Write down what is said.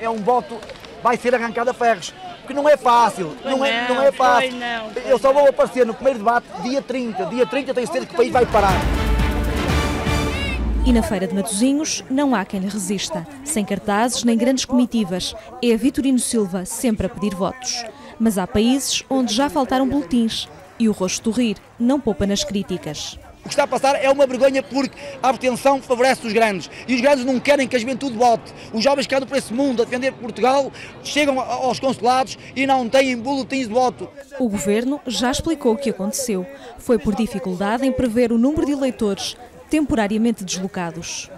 é um voto, vai ser arrancado a ferros. Porque não é fácil, não é fácil. Eu só vou aparecer no primeiro debate dia 30. Dia 30 tenho certeza que o país vai parar. E na Feira de Matozinhos não há quem lhe resista. Sem cartazes nem grandes comitivas. É a Vitorino Silva sempre a pedir votos. Mas há países onde já faltaram boletins. E o rosto do rir não poupa nas críticas. O que está a passar é uma vergonha porque a abstenção favorece os grandes. E os grandes não querem que a juventude vote. Os jovens que andam para esse mundo a defender Portugal chegam aos consulados e não têm boletins de voto. O governo já explicou o que aconteceu. Foi por dificuldade em prever o número de eleitores temporariamente deslocados.